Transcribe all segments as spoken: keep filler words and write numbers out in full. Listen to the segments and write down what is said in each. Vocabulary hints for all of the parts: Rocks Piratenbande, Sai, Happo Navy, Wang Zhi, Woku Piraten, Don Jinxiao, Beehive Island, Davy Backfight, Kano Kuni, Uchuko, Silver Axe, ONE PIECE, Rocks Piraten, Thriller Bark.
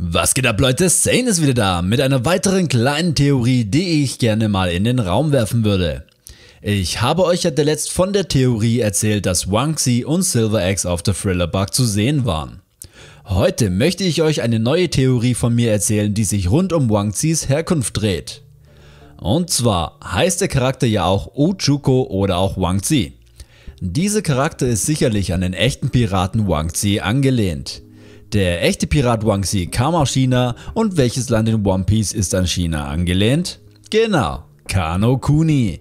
Was geht ab, Leute? Sane ist wieder da mit einer weiteren kleinen Theorie, die ich gerne mal in den Raum werfen würde. Ich habe euch ja zuletzt von der Theorie erzählt, dass Wang Zhi und Silver Axe auf der Thriller Bark zu sehen waren. Heute möchte ich euch eine neue Theorie von mir erzählen, die sich rund um Wang Zhis Herkunft dreht. Und zwar heißt der Charakter ja auch Uchuko oder auch Wang Zhi. Dieser Charakter ist sicherlich an den echten Piraten Wang Zhi angelehnt. Der echte Pirat Wang Zhi kam aus China, und welches Land in One Piece ist an China angelehnt? Genau, Kano Kuni.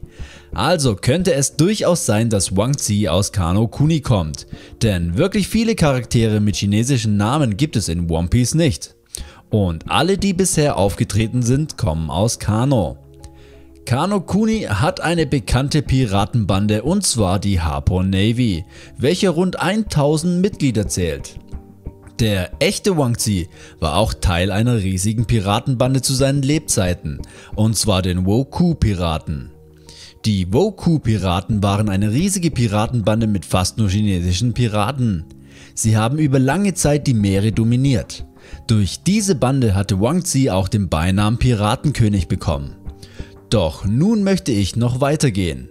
Also könnte es durchaus sein, dass Wang Zhi aus Kano Kuni kommt, denn wirklich viele Charaktere mit chinesischen Namen gibt es in One Piece nicht. Und alle, die bisher aufgetreten sind, kommen aus Kano. Kano Kuni hat eine bekannte Piratenbande, und zwar die Happo Navy, welche rund tausend Mitglieder zählt. Der echte Wang Zhi war auch Teil einer riesigen Piratenbande zu seinen Lebzeiten, und zwar den Woku Piraten. Die Woku Piraten waren eine riesige Piratenbande mit fast nur chinesischen Piraten. Sie haben über lange Zeit die Meere dominiert. Durch diese Bande hatte Wang Zhi auch den Beinamen Piratenkönig bekommen. Doch nun möchte ich noch weitergehen.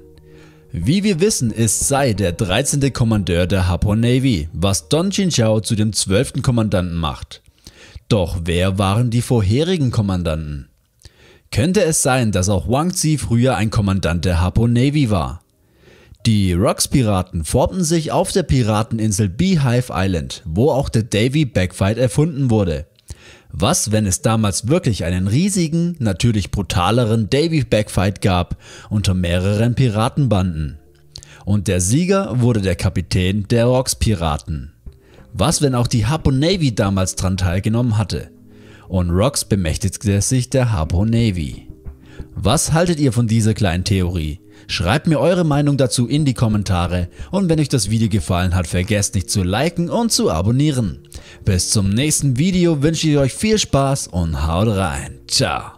Wie wir wissen, ist Sai der dreizehnte Kommandeur der Happo Navy, was Don Jinxiao zu dem zwölften Kommandanten macht. Doch wer waren die vorherigen Kommandanten? Könnte es sein, dass auch Wang Zhi früher ein Kommandant der Happo Navy war? Die Rocks Piraten formten sich auf der Pirateninsel Beehive Island, wo auch der Davy Backfight erfunden wurde. Was, wenn es damals wirklich einen riesigen, natürlich brutaleren Davy Backfight gab unter mehreren Piratenbanden? Und der Sieger wurde der Kapitän der Rocks Piraten. Was, wenn auch die Happo Navy damals daran teilgenommen hatte? Und Rocks bemächtigte sich der Happo Navy. Was haltet ihr von dieser kleinen Theorie? Schreibt mir eure Meinung dazu in die Kommentare, und wenn euch das Video gefallen hat, vergesst nicht zu liken und zu abonnieren. Bis zum nächsten Video wünsche ich euch viel Spaß und haut rein. Ciao.